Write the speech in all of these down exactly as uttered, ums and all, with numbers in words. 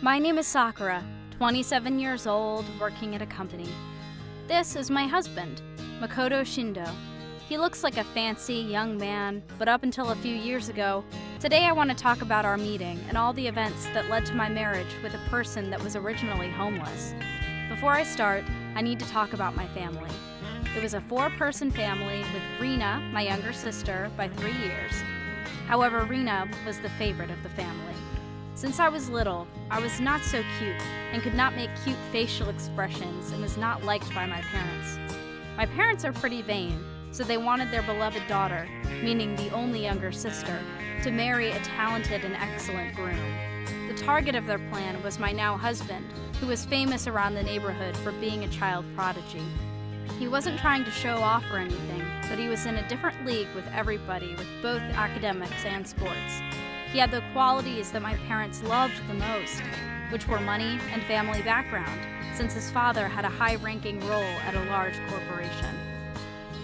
My name is Sakura, twenty-seven years old, working at a company. This is my husband, Makoto Shindo. He looks like a fancy young man, but up until a few years ago. Today I want to talk about our meeting and all the events that led to my marriage with a person that was originally homeless. Before I start, I need to talk about my family. It was a four-person family with Rena, my younger sister, by three years. However, Rena was the favorite of the family. Since I was little, I was not so cute and could not make cute facial expressions and was not liked by my parents. My parents are pretty vain, so they wanted their beloved daughter, meaning the only younger sister, to marry a talented and excellent groom. The target of their plan was my now husband, who was famous around the neighborhood for being a child prodigy. He wasn't trying to show off or anything, but he was in a different league with everybody, with both academics and sports. He had the qualities that my parents loved the most, which were money and family background, since his father had a high-ranking role at a large corporation.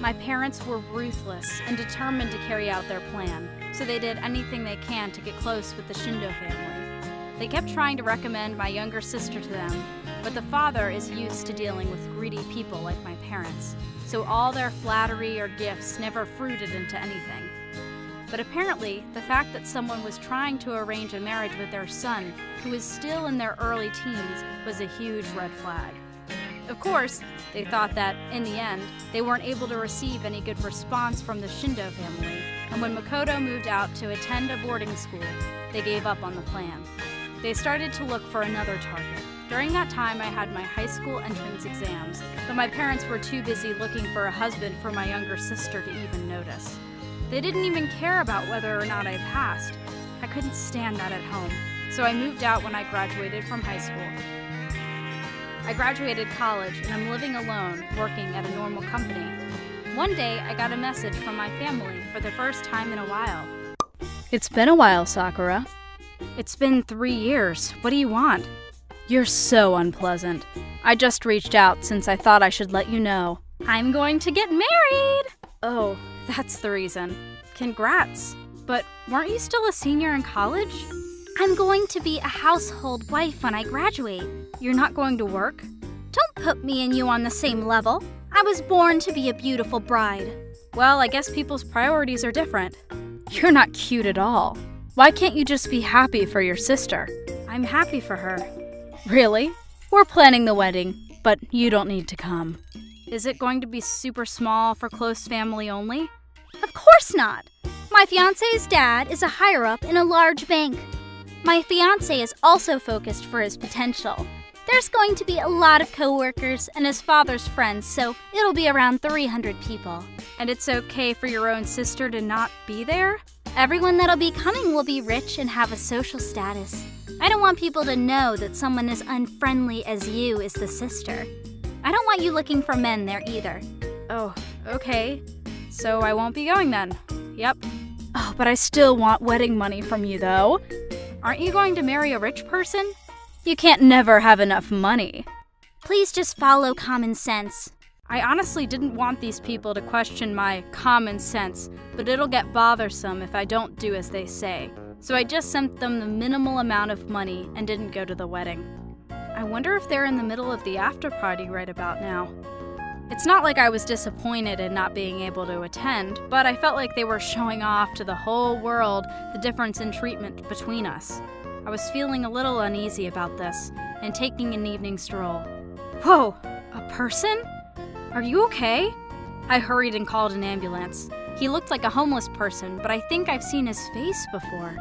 My parents were ruthless and determined to carry out their plan, so they did anything they can to get close with the Shindo family. They kept trying to recommend my younger sister to them, but the father is used to dealing with greedy people like my parents, so all their flattery or gifts never fruited into anything. But apparently, the fact that someone was trying to arrange a marriage with their son, who was still in their early teens, was a huge red flag. Of course, they thought that, in the end, they weren't able to receive any good response from the Shindo family, and when Makoto moved out to attend a boarding school, they gave up on the plan. They started to look for another target. During that time, I had my high school entrance exams, but my parents were too busy looking for a husband for my younger sister to even notice. They didn't even care about whether or not I passed. I couldn't stand that at home, so I moved out when I graduated from high school. I graduated college and I'm living alone, working at a normal company. One day, I got a message from my family for the first time in a while. It's been a while, Sakura. It's been three years. What do you want? You're so unpleasant. I just reached out since I thought I should let you know. I'm going to get married! Oh, that's the reason. Congrats. But weren't you still a senior in college? I'm going to be a household wife when I graduate. You're not going to work? Don't put me and you on the same level. I was born to be a beautiful bride. Well, I guess people's priorities are different. You're not cute at all. Why can't you just be happy for your sister? I'm happy for her. Really? We're planning the wedding, but you don't need to come. Is it going to be super small for close family only? Of course not. My fiancé's dad is a higher-up in a large bank. My fiancé is also focused for his potential. There's going to be a lot of co-workers and his father's friends, so it'll be around three hundred people. And it's okay for your own sister to not be there? Everyone that'll be coming will be rich and have a social status. I don't want people to know that someone as unfriendly as you is the sister. I don't want you looking for men there either. Oh, okay. So I won't be going then. Yep. Oh, but I still want wedding money from you, though. Aren't you going to marry a rich person? You can't never have enough money. Please just follow common sense. I honestly didn't want these people to question my common sense, but it'll get bothersome if I don't do as they say. So I just sent them the minimal amount of money and didn't go to the wedding. I wonder if they're in the middle of the after party right about now. It's not like I was disappointed in not being able to attend, but I felt like they were showing off to the whole world the difference in treatment between us. I was feeling a little uneasy about this, and taking an evening stroll. Whoa! A person? Are you okay? I hurried and called an ambulance. He looked like a homeless person, but I think I've seen his face before.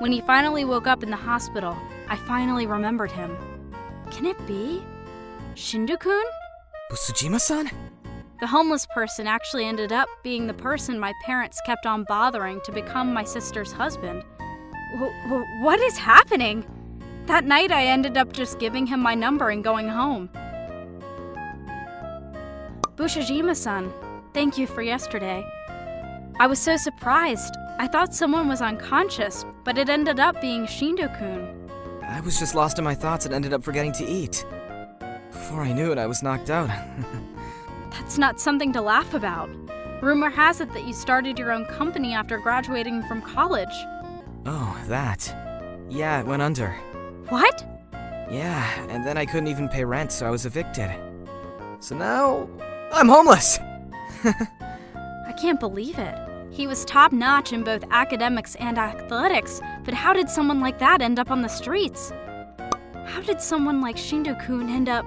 When he finally woke up in the hospital, I finally remembered him. Can it be Shindo-kun? Busujima-san? The homeless person actually ended up being the person my parents kept on bothering to become my sister's husband. W- what is happening? That night I ended up just giving him my number and going home. Busujima-san, thank you for yesterday. I was so surprised. I thought someone was unconscious, but it ended up being Shindo-kun. I was just lost in my thoughts and ended up forgetting to eat. Before I knew it, I was knocked out. That's not something to laugh about. Rumor has it that you started your own company after graduating from college. Oh, that. Yeah, it went under. What? Yeah, and then I couldn't even pay rent, so I was evicted. So now, I'm homeless! I can't believe it. He was top-notch in both academics and athletics, but how did someone like that end up on the streets? How did someone like Shindo-kun end up...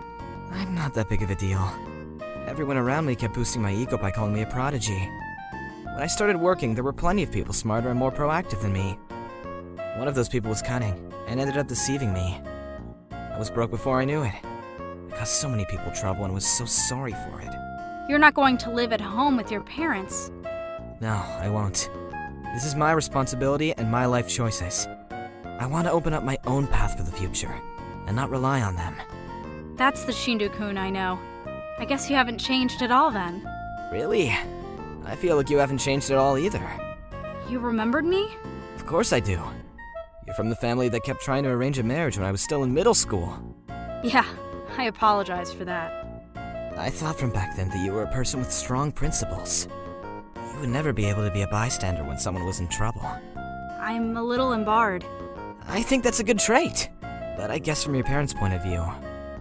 I'm not that big of a deal. Everyone around me kept boosting my ego by calling me a prodigy. When I started working, there were plenty of people smarter and more proactive than me. One of those people was cunning, and ended up deceiving me. I was broke before I knew it. I caused so many people trouble and was so sorry for it. You're not going to live at home with your parents. No, I won't. This is my responsibility and my life choices. I want to open up my own path for the future, and not rely on them. That's the Shindo-kun I know. I guess you haven't changed at all then. Really? I feel like you haven't changed at all either. You remembered me? Of course I do. You're from the family that kept trying to arrange a marriage when I was still in middle school. Yeah, I apologize for that. I thought from back then that you were a person with strong principles. You would never be able to be a bystander when someone was in trouble. I'm a little embarrassed. I think that's a good trait. But I guess from your parents' point of view,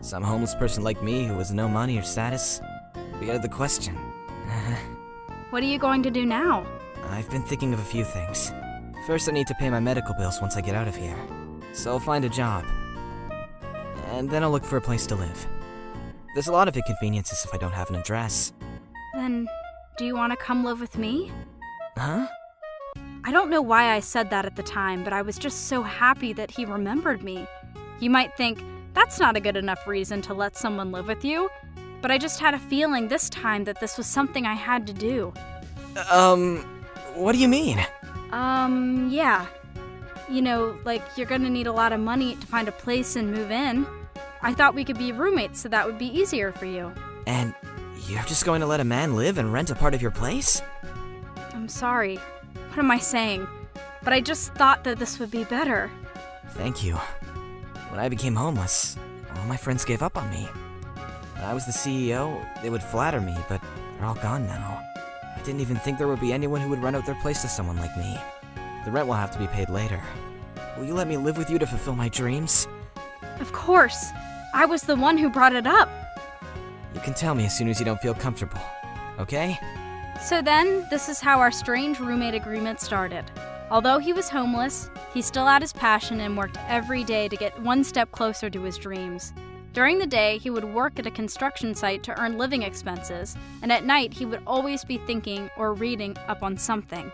some homeless person like me who has no money or status would be out of the question. What are you going to do now? I've been thinking of a few things. First, I need to pay my medical bills once I get out of here. So I'll find a job. And then I'll look for a place to live. There's a lot of inconveniences if I don't have an address. Then, do you want to come live with me? Huh? I don't know why I said that at the time, but I was just so happy that he remembered me. You might think, that's not a good enough reason to let someone live with you. But I just had a feeling this time that this was something I had to do. Um, what do you mean? Um, yeah. You know, like, you're gonna need a lot of money to find a place and move in. I thought we could be roommates, so that would be easier for you. And you're just going to let a man live and rent a part of your place? I'm sorry. What am I saying? But I just thought that this would be better. Thank you. When I became homeless, all my friends gave up on me. When I was the C E O, they would flatter me, but they're all gone now. I didn't even think there would be anyone who would rent out their place to someone like me. The rent will have to be paid later. Will you let me live with you to fulfill my dreams? Of course. I was the one who brought it up. You can tell me as soon as you don't feel comfortable, okay? So then, this is how our strange roommate agreement started. Although he was homeless, he still had his passion and worked every day to get one step closer to his dreams. During the day, he would work at a construction site to earn living expenses, and at night he would always be thinking or reading up on something.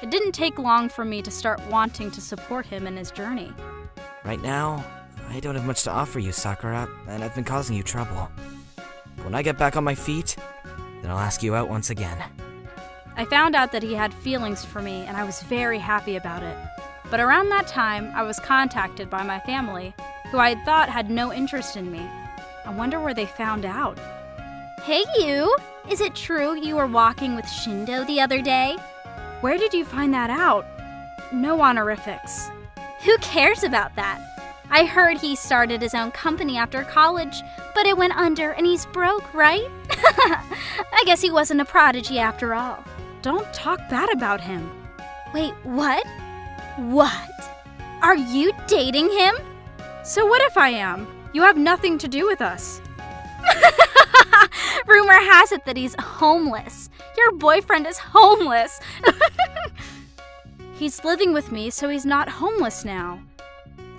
It didn't take long for me to start wanting to support him in his journey. Right now, I don't have much to offer you, Sakura, and I've been causing you trouble. When I get back on my feet, then I'll ask you out once again. I found out that he had feelings for me, and I was very happy about it. But around that time, I was contacted by my family, who I had thought had no interest in me. I wonder where they found out. Hey you! Is it true you were walking with Shindo the other day? Where did you find that out? No honorifics. Who cares about that? I heard he started his own company after college, but it went under and he's broke, right? I guess he wasn't a prodigy after all. Don't talk bad about him. Wait, what? What? Are you dating him? So what if I am? You have nothing to do with us. Rumor has it that he's homeless. Your boyfriend is homeless. He's living with me, so he's not homeless now.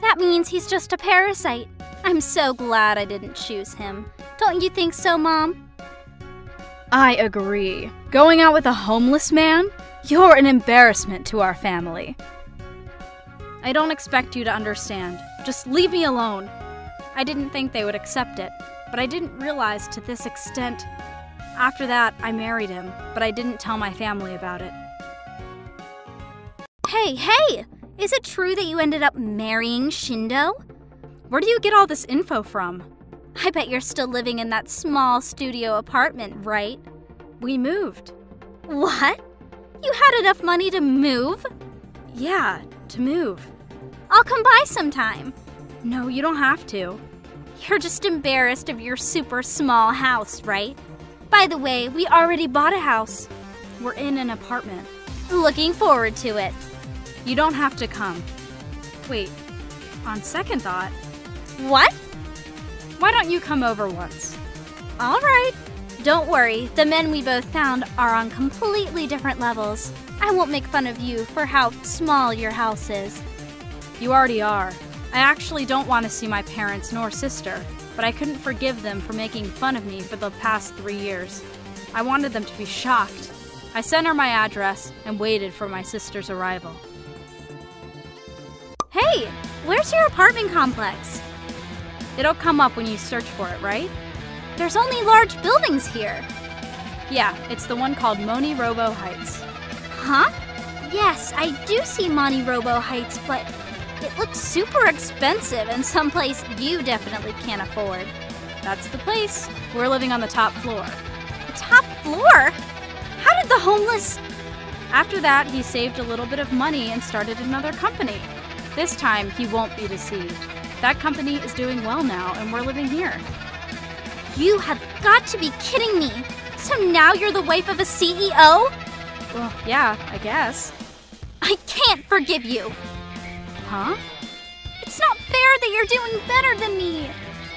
That means he's just a parasite. I'm so glad I didn't choose him. Don't you think so, Mom? I agree. Going out with a homeless man? You're an embarrassment to our family. I don't expect you to understand. Just leave me alone. I didn't think they would accept it, but I didn't realize to this extent. After that, I married him, but I didn't tell my family about it. Hey, hey! Is it true that you ended up marrying Shindo? Where do you get all this info from? I bet you're still living in that small studio apartment, right? We moved. What? You had enough money to move? Yeah, to move. I'll come by sometime. No, you don't have to. You're just embarrassed of your super small house, right? By the way, we already bought a house. We're in an apartment. Looking forward to it. You don't have to come. Wait, on second thought, What? Why don't you come over once? All right. Don't worry, the men we both found are on completely different levels. I won't make fun of you for how small your house is. You already are. I actually don't want to see my parents nor sister, but I couldn't forgive them for making fun of me for the past three years. I wanted them to be shocked. I sent her my address and waited for my sister's arrival. Hey, where's your apartment complex? It'll come up when you search for it, right? There's only large buildings here. Yeah, it's the one called Mori Robo Heights. Huh? Yes, I do see Mori Robo Heights, but it looks super expensive and someplace you definitely can't afford. That's the place. We're living on the top floor. The top floor? How did the homeless... After that, he saved a little bit of money and started another company. This time, he won't be deceived. That company is doing well now, and we're living here. You have got to be kidding me! So now you're the wife of a C E O? Well, yeah, I guess. I can't forgive you! Huh? It's not fair that you're doing better than me!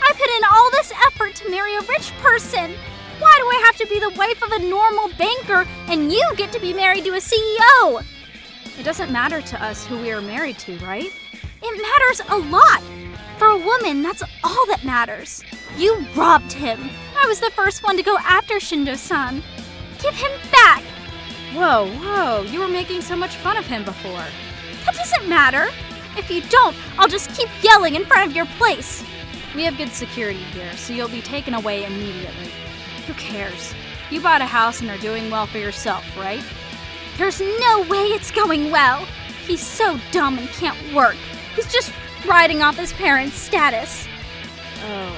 I put in all this effort to marry a rich person! Why do I have to be the wife of a normal banker and you get to be married to a C E O? It doesn't matter to us who we are married to, right? It matters a lot! For a woman, that's all that matters. You robbed him. I was the first one to go after Shindo-san. Give him back. Whoa, whoa, you were making so much fun of him before. That doesn't matter. If you don't, I'll just keep yelling in front of your place. We have good security here, so you'll be taken away immediately. Who cares? You bought a house and are doing well for yourself, right? There's no way it's going well. He's so dumb and can't work. He's just riding off his parents' status. Oh.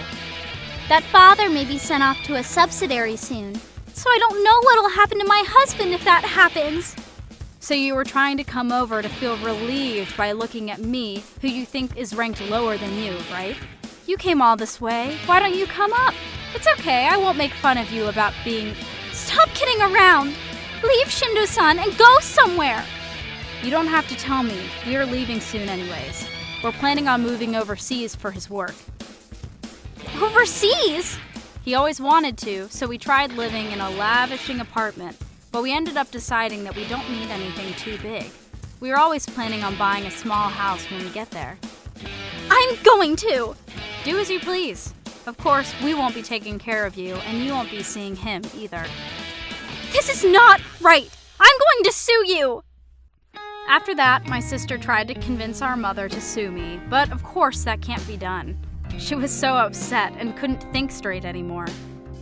That father may be sent off to a subsidiary soon, so I don't know what'll happen to my husband if that happens. So you were trying to come over to feel relieved by looking at me, who you think is ranked lower than you, right? You came all this way. Why don't you come up? It's okay, I won't make fun of you about being... Stop kidding around! Leave Shindo-san and go somewhere! You don't have to tell me. We are leaving soon anyways. We're planning on moving overseas for his work. Overseas? He always wanted to, so we tried living in a lavishing apartment, but we ended up deciding that we don't need anything too big. We were always planning on buying a small house when we get there. I'm going to! Do as you please. Of course, we won't be taking care of you, and you won't be seeing him either. This is not right! I'm going to sue you! After that, my sister tried to convince our mother to sue me, but of course that can't be done. She was so upset and couldn't think straight anymore.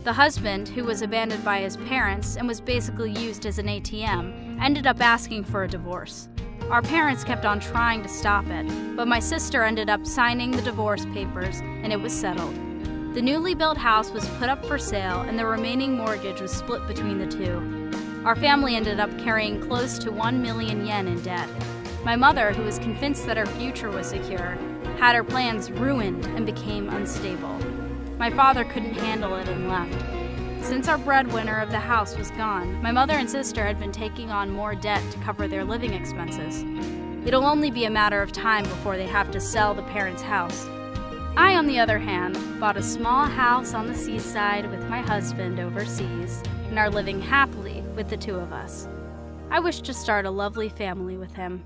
The husband, who was abandoned by his parents and was basically used as an A T M, ended up asking for a divorce. Our parents kept on trying to stop it, but my sister ended up signing the divorce papers and it was settled. The newly built house was put up for sale and the remaining mortgage was split between the two. Our family ended up carrying close to one million yen in debt. My mother, who was convinced that her future was secure, had her plans ruined and became unstable. My father couldn't handle it and left. Since our breadwinner of the house was gone, my mother and sister had been taking on more debt to cover their living expenses. It'll only be a matter of time before they have to sell the parents' house. I, on the other hand, bought a small house on the seaside with my husband overseas and are living happily with the two of us. I wish to start a lovely family with him.